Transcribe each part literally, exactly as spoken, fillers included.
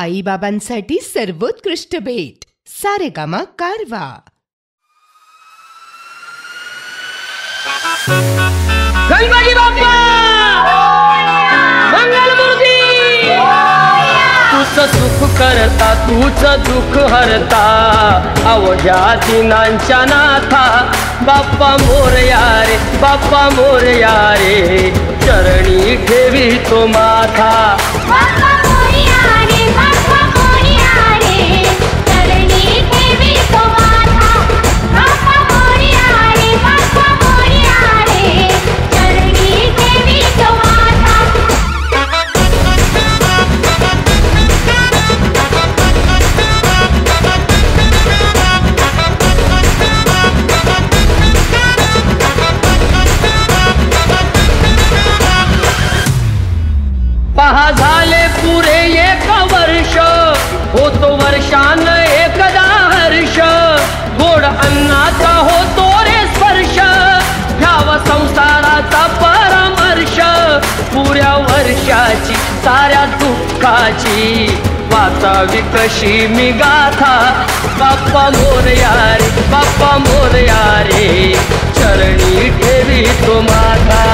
आईबाबांसाठी सर्वोत्कृष्ट भेट सारेगामा कारवा। गणपती बाप्पा मंगलमूर्ती। तुझं सुख करता तुझं दुःख हरता अवघ्या दिनांच्या नाथा। बाप्पा मोरया रे बाप्पा मोरया रे चरणी ठेवी तो माथा। साऱ्या दुःखाची वाचावी कशी मी गाथा। बाप्पा मोरया रे बाप्पा मोरया रे चरणी ठेवी तो माथा।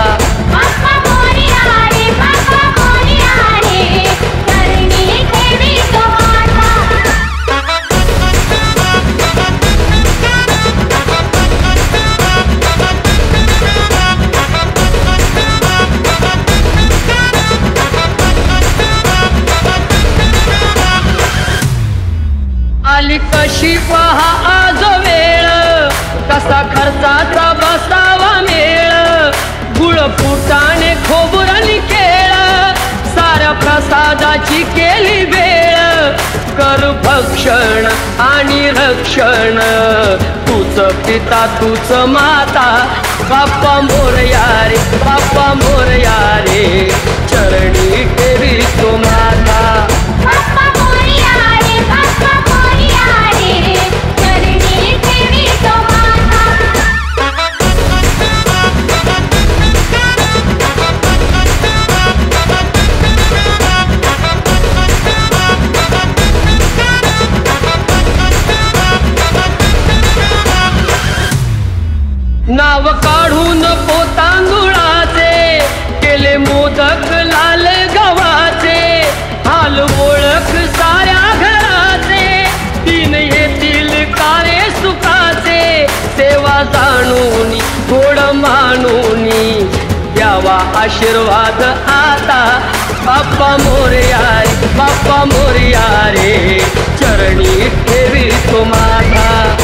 आली कशी पहा आज वेळ कसा खर्चाचा बसावा मेळ। गुळ फुटाने खोबरणी केळ साऱ्या प्रसादाची केली वेळ। कर भक्षण आणि रक्षण तूच पिता तूच माता। बाप्पा मोरया रे बाप्पा मोरया रे चरणी ठेवी तो माता। नाव काढून पो तांदुळाचे केले मोदक लाल गव्हाचे। हाल ओळख साऱ्या घराचे तीन येतील कारे सुखाचे। सेवा जाणून गोड मानून द्यावा आशीर्वाद आता। बाप्पा मोरया रे बाप्पा मोरया रे चरणी ठेवी तो माथा।